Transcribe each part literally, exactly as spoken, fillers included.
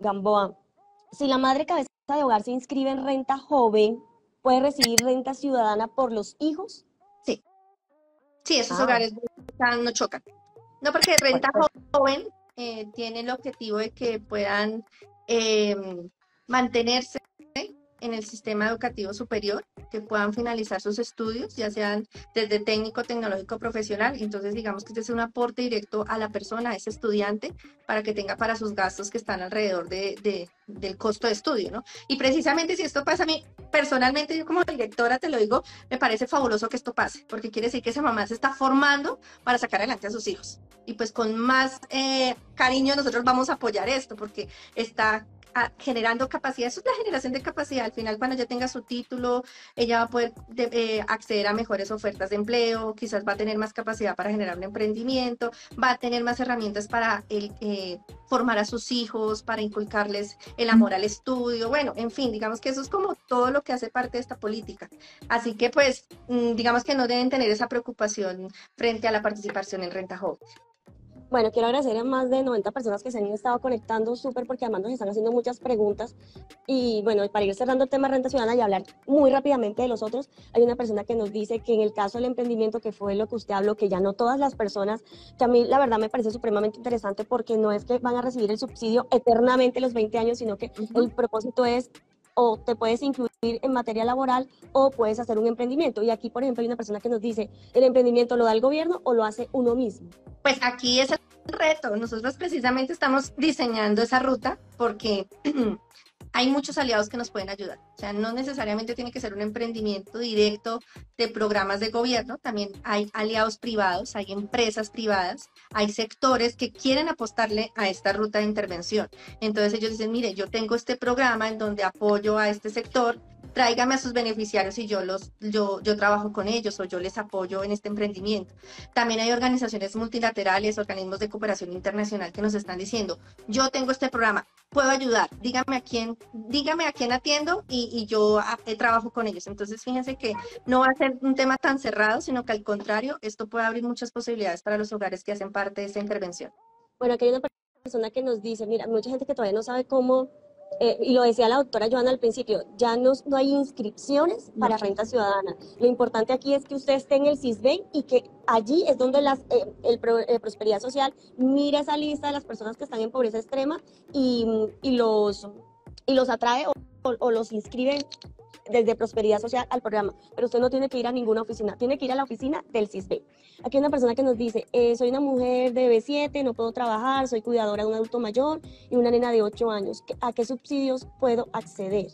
Gamboa, si la madre cabeza de hogar se inscribe en Renta Joven, ¿puede recibir Renta Ciudadana por los hijos? Sí, sí, esos ah. hogares no chocan. No, porque Renta Joven eh, tiene el objetivo de que puedan eh, mantenerse en el sistema educativo superior, que puedan finalizar sus estudios, ya sean desde técnico, tecnológico, profesional. Entonces, digamos que este es un aporte directo a la persona, a ese estudiante, para que tenga para sus gastos que están alrededor de, de, del costo de estudio, ¿no? Y precisamente si esto pasa a mí, personalmente, yo como directora te lo digo, me parece fabuloso que esto pase, porque quiere decir que esa mamá se está formando para sacar adelante a sus hijos. Y pues con más eh, cariño nosotros vamos a apoyar esto, porque está generando capacidad. Eso es la generación de capacidad. Al final, cuando ya tenga su título, ella va a poder de, eh, acceder a mejores ofertas de empleo, quizás va a tener más capacidad para generar un emprendimiento, va a tener más herramientas para el, eh, formar a sus hijos, para inculcarles el amor al estudio. Bueno, en fin, digamos que eso es como todo lo que hace parte de esta política. Así que, pues, digamos que no deben tener esa preocupación frente a la participación en Renta Joven. Bueno, quiero agradecer a más de noventa personas que se han estado conectando, súper, porque además nos están haciendo muchas preguntas. Y bueno, para ir cerrando el tema de Renta Ciudadana y hablar muy rápidamente de los otros, hay una persona que nos dice que en el caso del emprendimiento, que fue lo que usted habló, que ya no todas las personas, que a mí la verdad me parece supremamente interesante, porque no es que van a recibir el subsidio eternamente los veinte años, sino que uh-huh. el propósito es, o te puedes incluir en materia laboral o puedes hacer un emprendimiento. Y aquí, por ejemplo, hay una persona que nos dice, ¿el emprendimiento lo da el gobierno o lo hace uno mismo? Pues aquí es el reto. Nosotros precisamente estamos diseñando esa ruta porque hay muchos aliados que nos pueden ayudar. O sea, no necesariamente tiene que ser un emprendimiento directo de programas de gobierno. También hay aliados privados, hay empresas privadas, hay sectores que quieren apostarle a esta ruta de intervención. Entonces ellos dicen, mire, yo tengo este programa en donde apoyo a este sector, tráigame a sus beneficiarios y yo, los, yo, yo trabajo con ellos o yo les apoyo en este emprendimiento. También hay organizaciones multilaterales, organismos de cooperación internacional que nos están diciendo, yo tengo este programa, puedo ayudar, dígame a quién, dígame a quién atiendo y, y yo a, eh, trabajo con ellos. Entonces fíjense que no va a ser un tema tan cerrado, sino que al contrario, esto puede abrir muchas posibilidades para los hogares que hacen parte de esta intervención. Bueno, aquí hay una persona que nos dice, mira, mucha gente que todavía no sabe cómo... Eh, y lo decía la doctora Joana al principio, ya no, no hay inscripciones para Renta Ciudadana. Lo importante aquí es que usted esté en el Sisbén y que allí es donde las, eh, el Pro, eh, Prosperidad Social mira esa lista de las personas que están en pobreza extrema y, y, los, y los atrae o, o, o los inscribe desde Prosperidad Social al programa. Pero usted no tiene que ir a ninguna oficina, tiene que ir a la oficina del Sisbén. Aquí hay una persona que nos dice, eh, soy una mujer de B siete, no puedo trabajar, soy cuidadora de un adulto mayor y una nena de ocho años. ¿A qué subsidios puedo acceder?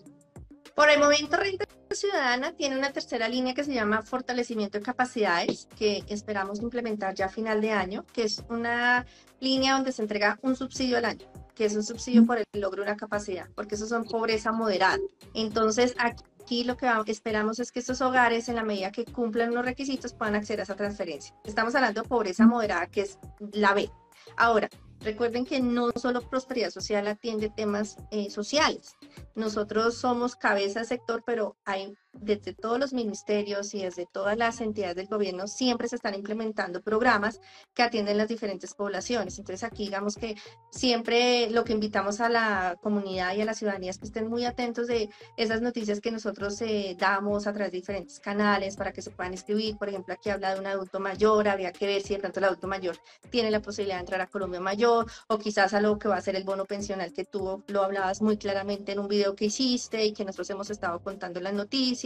Por el momento, Renta Ciudadana tiene una tercera línea que se llama Fortalecimiento de Capacidades, que esperamos implementar ya a final de año, que es una línea donde se entrega un subsidio al año, que es un subsidio por el logro de una capacidad, porque eso son pobreza moderada. Entonces, aquí Aquí lo que esperamos es que estos hogares, en la medida que cumplan los requisitos, puedan acceder a esa transferencia. Estamos hablando de pobreza moderada, que es la B. Ahora, recuerden que no solo Prosperidad Social atiende temas eh, sociales. Nosotros somos cabeza de sector, pero hay desde todos los ministerios y desde todas las entidades del gobierno siempre se están implementando programas que atienden las diferentes poblaciones. Entonces aquí digamos que siempre lo que invitamos a la comunidad y a la ciudadanía es que estén muy atentos de esas noticias que nosotros eh, damos a través de diferentes canales para que se puedan inscribir. Por ejemplo, aquí habla de un adulto mayor, habría que ver si de pronto el adulto mayor tiene la posibilidad de entrar a Colombia Mayor o quizás a lo que va a ser el bono pensional que tú lo hablabas muy claramente en un video que hiciste y que nosotros hemos estado contando las noticias.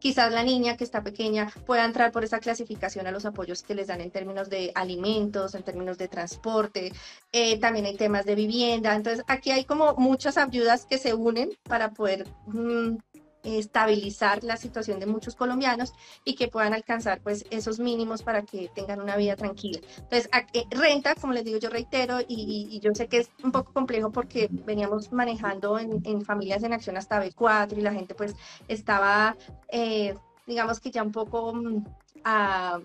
Quizás la niña que está pequeña pueda entrar por esa clasificación a los apoyos que les dan en términos de alimentos, en términos de transporte, eh, también hay temas de vivienda. Entonces aquí hay como muchas ayudas que se unen para poder mmm, estabilizar la situación de muchos colombianos y que puedan alcanzar pues esos mínimos para que tengan una vida tranquila. Entonces Renta, como les digo, yo reitero y, y, y yo sé que es un poco complejo porque veníamos manejando en, en Familias en Acción hasta B cuatro y la gente pues estaba eh, digamos que ya un poco a,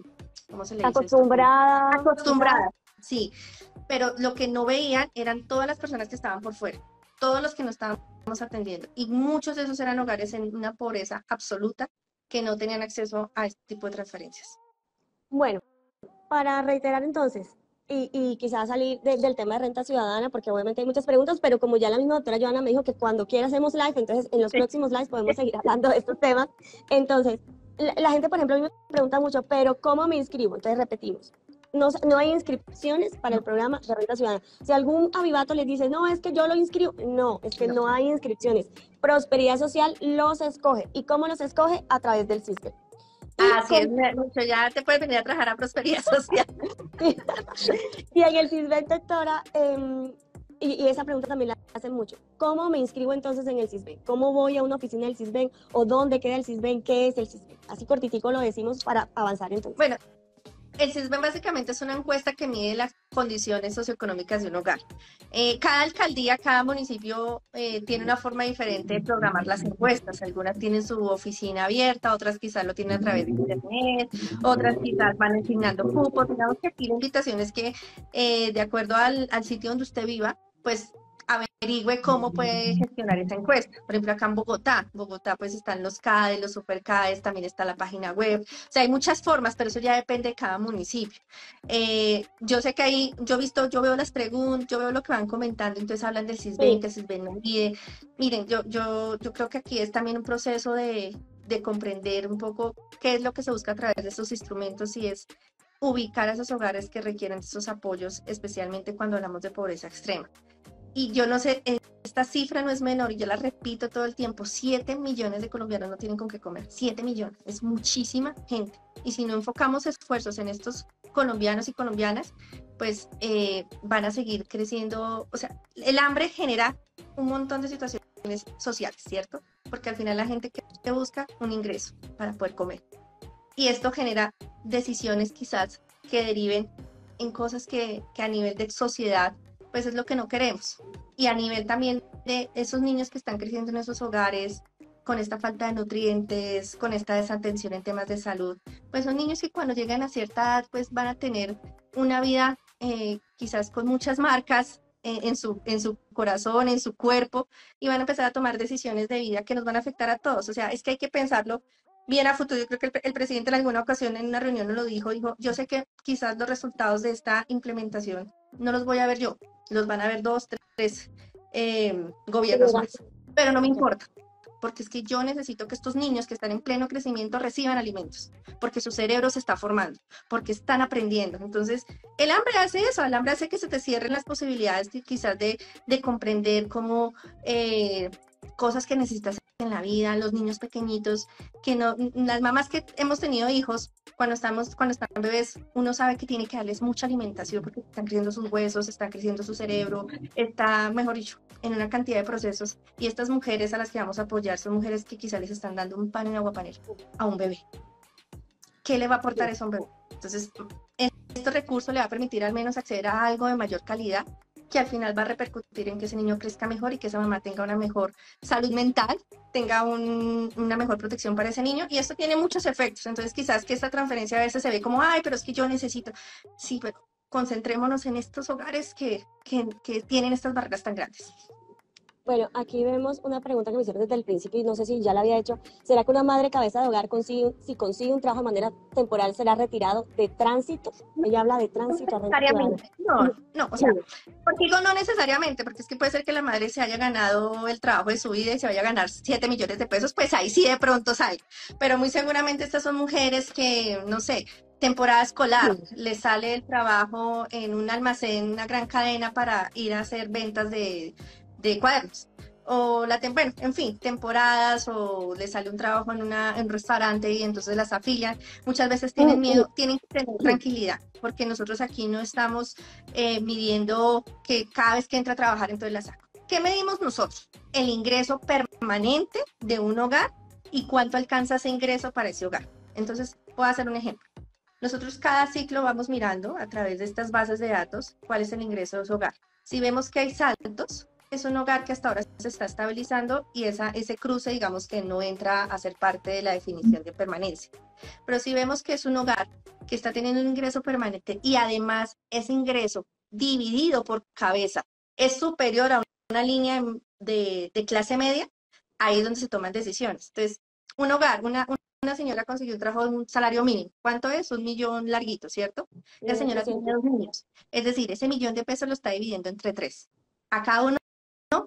¿cómo se le dice? Acostumbrada. Acostumbrada, sí, pero lo que no veían eran todas las personas que estaban por fuera, todos los que no estaban atendiendo, y muchos de esos eran hogares en una pobreza absoluta que no tenían acceso a este tipo de transferencias. Bueno, para reiterar entonces, y, y quizás salir de, del tema de renta ciudadana, porque obviamente hay muchas preguntas, pero como ya la misma doctora Joana me dijo que cuando quiera hacemos live, entonces en los sí. próximos lives podemos seguir hablando de estos temas. Entonces, la, la gente, por ejemplo, a mí me pregunta mucho, pero ¿cómo me inscribo? Entonces repetimos. No, no hay inscripciones para el programa de Renta Ciudadana. Si algún avivato les dice, no, es que yo lo inscribo, no, es que no, no hay inscripciones. Prosperidad Social los escoge. ¿Y cómo los escoge? A través del Sisbén. Así es, Lucho, ya te puedes venir a trabajar a Prosperidad Social. Y en el Sisbén, doctora, eh, y, y esa pregunta también la hacen mucho. ¿Cómo me inscribo entonces en el Sisbén? ¿Cómo voy a una oficina del Sisbén? ¿O dónde queda el Sisbén? ¿Qué es el Sisbén? Así cortitico lo decimos para avanzar entonces. Bueno. El Sisbén básicamente es una encuesta que mide las condiciones socioeconómicas de un hogar. Eh, cada alcaldía, cada municipio eh, tiene una forma diferente de programar las encuestas. Algunas tienen su oficina abierta, otras quizás lo tienen a través de internet, otras quizás van asignando cupos. Digamos que aquí la invitación es que eh, de acuerdo al, al sitio donde usted viva, pues averigüe cómo puede gestionar esa encuesta. Por ejemplo, acá en Bogotá, Bogotá pues están los CADES, los SuperCADES, también está la página web. O sea, hay muchas formas, pero eso ya depende de cada municipio. Eh, yo sé que ahí, yo he visto, yo veo las preguntas, yo veo lo que van comentando, entonces hablan del Sisbén, sí. que el Sisbén no olvide. Miren, yo, yo, yo creo que aquí es también un proceso de, de comprender un poco qué es lo que se busca a través de estos instrumentos y es ubicar a esos hogares que requieren esos apoyos, especialmente cuando hablamos de pobreza extrema. Y yo no sé, esta cifra no es menor y yo la repito todo el tiempo, siete millones de colombianos no tienen con qué comer, siete millones, es muchísima gente. Y si no enfocamos esfuerzos en estos colombianos y colombianas, pues eh, van a seguir creciendo. O sea, el hambre genera un montón de situaciones sociales, ¿cierto? Porque al final la gente que busca un ingreso para poder comer. Y esto genera decisiones quizás que deriven en cosas que, que a nivel de sociedad pues es lo que no queremos. Y a nivel también de esos niños que están creciendo en esos hogares, con esta falta de nutrientes, con esta desatención en temas de salud, pues son niños que cuando llegan a cierta edad, pues van a tener una vida eh, quizás con muchas marcas eh, en su, en su corazón, en su cuerpo, y van a empezar a tomar decisiones de vida que nos van a afectar a todos. O sea, es que hay que pensarlo bien a futuro. Yo creo que el, el presidente en alguna ocasión en una reunión nos lo dijo, dijo, yo sé que quizás los resultados de esta implementación no los voy a ver yo, los van a ver dos, tres, tres eh, gobiernos más, pero no me importa, porque es que yo necesito que estos niños que están en pleno crecimiento reciban alimentos, porque su cerebro se está formando, porque están aprendiendo. Entonces, el hambre hace eso, el hambre hace que se te cierren las posibilidades de, quizás de, de comprender cómo eh, cosas que necesitas en la vida, los niños pequeñitos, que no, las mamás que hemos tenido hijos, cuando estamos, cuando están bebés, uno sabe que tiene que darles mucha alimentación porque están creciendo sus huesos, está creciendo su cerebro, está, mejor dicho, en una cantidad de procesos. Y estas mujeres a las que vamos a apoyar son mujeres que quizá les están dando un pan en aguapanela a un bebé. ¿Qué le va a aportar eso a un bebé? Entonces, este recurso le va a permitir al menos acceder a algo de mayor calidad, que al final va a repercutir en que ese niño crezca mejor y que esa mamá tenga una mejor salud mental, tenga un, una mejor protección para ese niño, y esto tiene muchos efectos. Entonces quizás que esta transferencia a veces se ve como, ay, pero es que yo necesito, sí, pero concentrémonos en estos hogares que, que, que tienen estas barreras tan grandes. Bueno, aquí vemos una pregunta que me hicieron desde el principio y no sé si ya la había hecho. ¿Será que una madre cabeza de hogar, consigue, si consigue un trabajo de manera temporal, será retirado de tránsito? Ella habla de tránsito. No necesariamente, no, no, o sea, contigo no necesariamente, porque es que puede ser que la madre se haya ganado el trabajo de su vida y se vaya a ganar siete millones de pesos, pues ahí sí de pronto sale. Pero muy seguramente estas son mujeres que, no sé, temporada escolar, sí. les sale el trabajo en un almacén, una gran cadena para ir a hacer ventas de... de cuadernos, o la tem bueno, en fin, temporadas, o les sale un trabajo en, una, en un restaurante y entonces las afilian. Muchas veces tienen miedo, tienen que tener tranquilidad, porque nosotros aquí no estamos eh, midiendo que cada vez que entra a trabajar entonces la saco. ¿Qué medimos nosotros? El ingreso permanente de un hogar y cuánto alcanza ese ingreso para ese hogar. Entonces, voy a hacer un ejemplo. Nosotros cada ciclo vamos mirando a través de estas bases de datos cuál es el ingreso de su hogar. Si vemos que hay saltos, es un hogar que hasta ahora se está estabilizando y esa, ese cruce, digamos, que no entra a ser parte de la definición de permanencia. Pero si vemos que es un hogar que está teniendo un ingreso permanente y además ese ingreso dividido por cabeza es superior a una línea de, de clase media, ahí es donde se toman decisiones. Entonces, un hogar, una, una señora consiguió un trabajo de un salario mínimo. ¿Cuánto es? Un millón larguito, ¿cierto? La señora tiene dos niños. Es decir, ese millón de pesos lo está dividiendo entre tres. A cada uno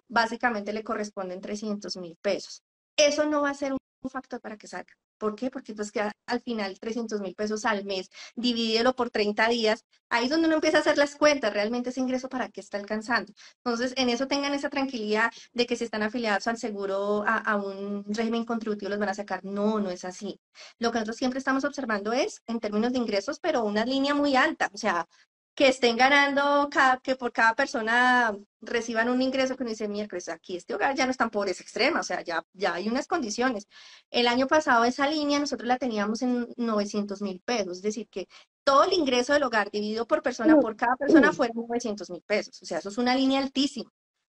básicamente le corresponden trescientos mil pesos. Eso no va a ser un factor para que salga. ¿Por qué? Porque entonces queda al final trescientos mil pesos al mes, divídelo por treinta días, ahí es donde uno empieza a hacer las cuentas, realmente ese ingreso para qué está alcanzando. Entonces, en eso tengan esa tranquilidad de que si están afiliados al seguro, a, a un régimen contributivo, los van a sacar. No, no es así. Lo que nosotros siempre estamos observando es, en términos de ingresos, pero una línea muy alta, o sea, que estén ganando, cada, que por cada persona reciban un ingreso que uno dice, miércoles, aquí este hogar ya no es tan pobreza extrema, o sea, ya, ya hay unas condiciones. El año pasado esa línea nosotros la teníamos en novecientos mil pesos, es decir, que todo el ingreso del hogar dividido por persona, por cada persona, fueron novecientos mil pesos, o sea, eso es una línea altísima.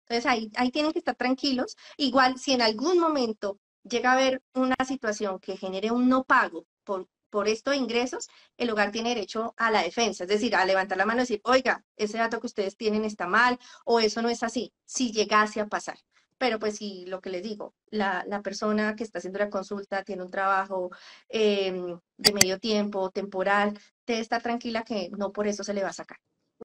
Entonces ahí, ahí tienen que estar tranquilos. Igual, si en algún momento llega a haber una situación que genere un no pago por por estos ingresos, el hogar tiene derecho a la defensa, es decir, a levantar la mano y decir, oiga, ese dato que ustedes tienen está mal, o eso no es así, si llegase a pasar. Pero pues sí, lo que les digo, la, la persona que está haciendo la consulta tiene un trabajo eh, de medio tiempo, temporal, debe estar tranquila que no por eso se le va a sacar.